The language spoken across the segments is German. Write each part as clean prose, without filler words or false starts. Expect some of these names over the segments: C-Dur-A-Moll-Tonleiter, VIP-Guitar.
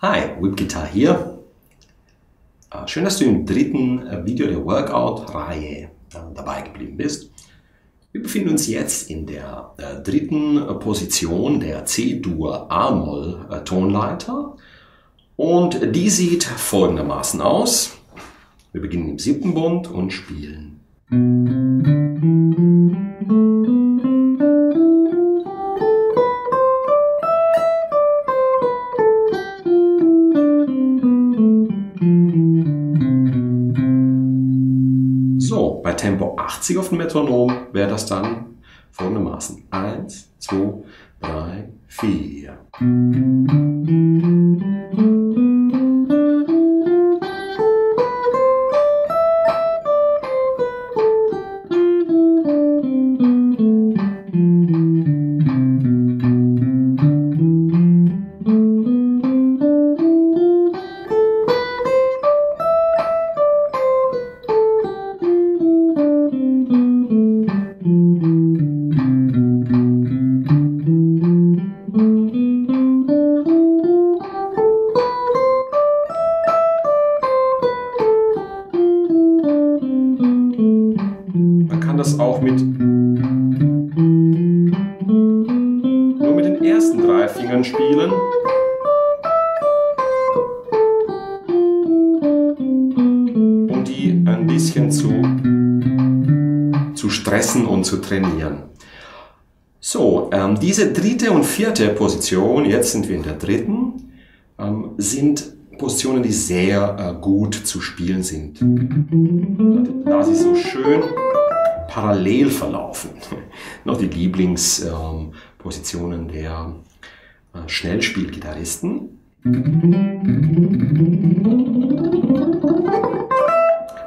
Hi, VIP-Guitar hier. Schön, dass du im dritten Video der Workout-Reihe dabei geblieben bist. Wir befinden uns jetzt in der dritten Position der C-Dur-A-Moll-Tonleiter und die sieht folgendermaßen aus. Wir beginnen im siebten Bund und spielen. So, bei Tempo 80 auf dem Metronom wäre das dann folgendermaßen 1, 2, 3, 4. Das auch nur mit den ersten drei Fingern spielen. Um die ein bisschen zu stressen und zu trainieren. So, diese dritte und vierte Position, jetzt sind wir in der dritten, sind Positionen, die sehr gut zu spielen sind. Da sie so schön parallel verlaufen. Noch die Lieblingspositionen der Schnellspielgitarristen.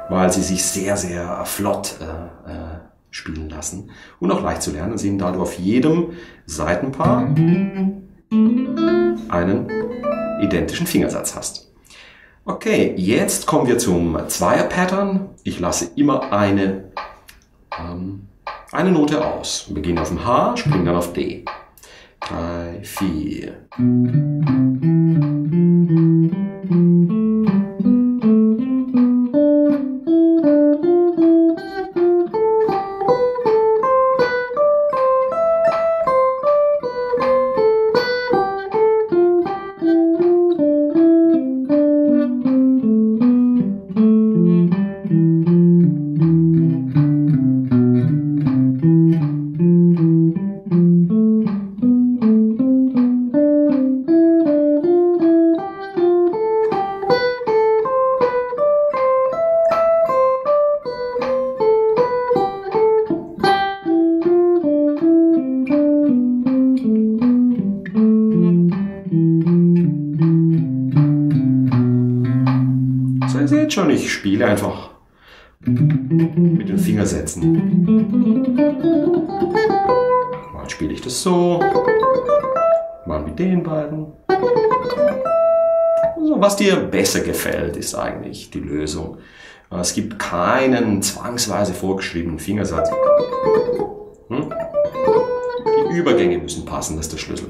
Weil sie sich sehr, sehr flott spielen lassen und auch leicht zu lernen sind, da du auf jedem Seitenpaar einen identischen Fingersatz hast. Okay, jetzt kommen wir zum Zweier-Pattern. Ich lasse immer eine Note aus. Wir beginnen auf dem H, springen dann auf D. 3, 4. Seht schon, ich spiele einfach mit den Fingersätzen. Mal spiele ich das so, mal mit den beiden. Also, was dir besser gefällt, ist eigentlich die Lösung. Es gibt keinen zwangsweise vorgeschriebenen Fingersatz. Die Übergänge müssen passen, das ist der Schlüssel.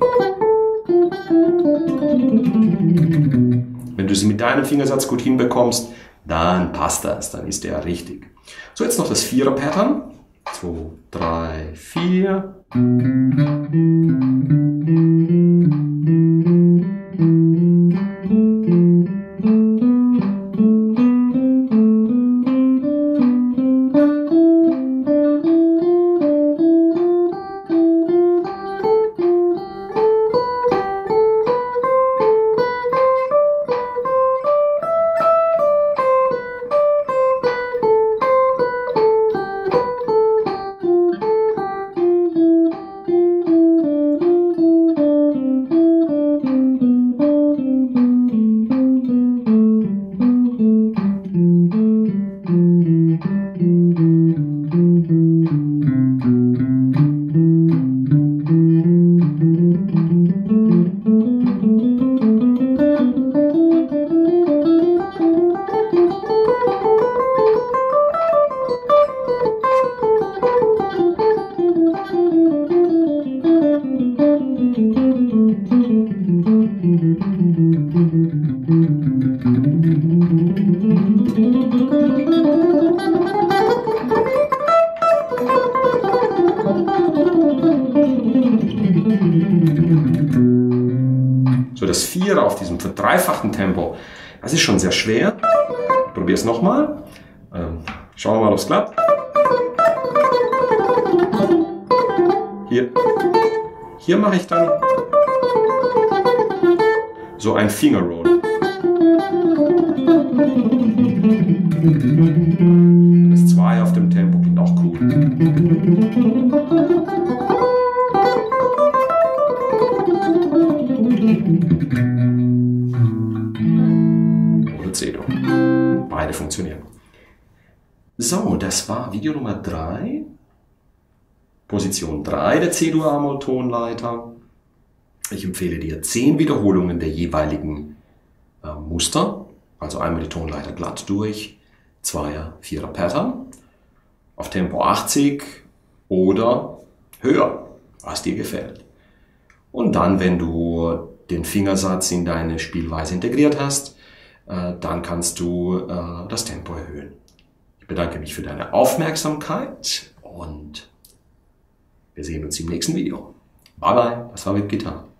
Wenn du sie mit deinem Fingersatz gut hinbekommst, dann passt das, dann ist der richtig. So, jetzt noch das Vierer-Pattern. 2, 3, 4. Vierer auf diesem verdreifachten Tempo, das ist schon sehr schwer. Ich probiere es nochmal. Schauen wir mal, ob es klappt. Hier. Hier mache ich dann so ein Finger Roll. Das 2 auf dem Tempo klingt auch cool. Oder C-Dur. Beide funktionieren. So, das war Video Nummer 3. Position 3 der C-Dur-A-Moll-Tonleiter. Ich empfehle dir 10 Wiederholungen der jeweiligen Muster. Also einmal die Tonleiter glatt durch, 2er, 4er Pattern, auf Tempo 80 oder höher, was dir gefällt. Und dann, wenn du den Fingersatz in deine Spielweise integriert hast, dann kannst du das Tempo erhöhen. Ich bedanke mich für deine Aufmerksamkeit und wir sehen uns im nächsten Video. Bye bye, das war VIP-Guitar.